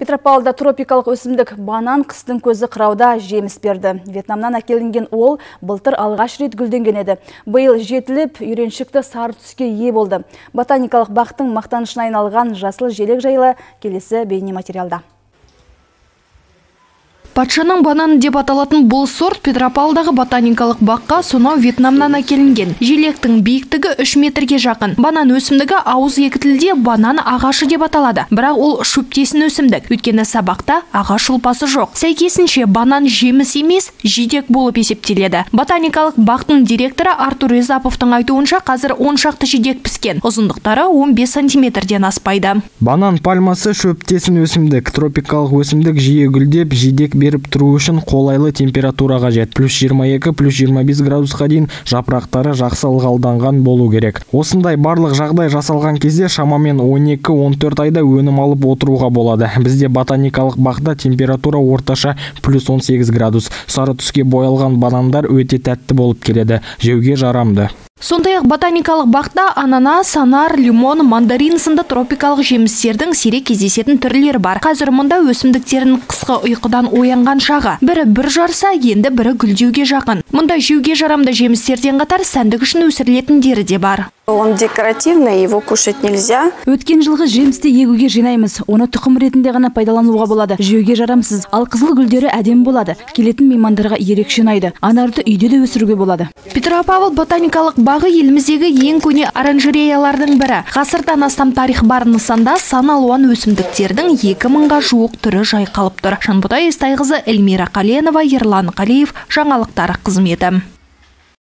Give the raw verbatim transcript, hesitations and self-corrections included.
Петропавлда тропикалық өсімдік банан қыстың көзі қырауда жеміс берді. Вьетнамнан әкелінген ол былтыр алғаш рет гүлденген еді. Биыл жетіліп, үйреншікті сары түске ие болды. Ботаникалық бақтың мақтанышына айналған жасыл желек жайлы келесі бейнематериалда. Патшаның бананы деп аталатын бұл сорт Петропавлдағы ботаникалық баққа сонау Вьетнамнан әкелінген. Желектің биіктігі үш метрге жақын. Банан өсімдігі ауыз екі тілде банан ағашы деп аталады. Бірақ ол шөптесін өсімдік. Өйткені сабақта ағаш ұлпасы жоқ. Сәйкесінше банан жеміс емес, жидек болып есептеледі. Ботаникалық бақтың директоры Артур айтуынша, қазір он шақты жидек піскен. Ұзындықтары он бес сантиметрден аспайды. Банан пальмасы шөптесін өсімдік. Тропикалық өсімдік жиі гүлдеп, жидек беріп тұру үшін қолайлы температура қажет. плюс жиырма екі, плюс жиырма бес градусқа дейін жапырақтары жақсы ылғалданған болу керек. Осындай барлық жағдай жасалған кезде шамамен он екі он төрт айда өнім алып отыруға болады. Бізде ботаникалық бақта температура орташа плюс он сегіз градус. Сары түске боялған банандар өте тәтті болып келеді. Жеуге жарамды. Сондай-ақ ботаникалық бақта ананас, анар, лимон, мандарин сынды тропикалық жемістердің сирек кездесетін түрлері бар. Қазір мұнда өсімдіктердің қысқы ұйқыдан оянған шағы. Бірі бір жарса, енді бірі гүлдеуге жақын. Мұнда жеуге жарамды жемістерден қатар сәндік үшін өсірілетіндері де бар. Он декоративный, его кушать нельзя. Өткен жылғы жемісті егуге жинаймыз. Оны тұқым ретінде ғана пайдалануға болады. Жеуге жарамсыз. Ал қызыл гүлдері әдем болады. Келетін меймандарға ерекше ұнайды. Анарды үйде де өсіруге болады. Петропавл ботаникалық бағы еліміздегі ең көне оранжереялардың бірі. Ғасырдан астам тарих бар нысанда сан алуан өсімдіктердің екі мыңға жуық түрі жайқалып тұр. Шанбұтай Естайқызы, Эльмира Каленова, Ерлан Калиев, жаңалықтар қызметі.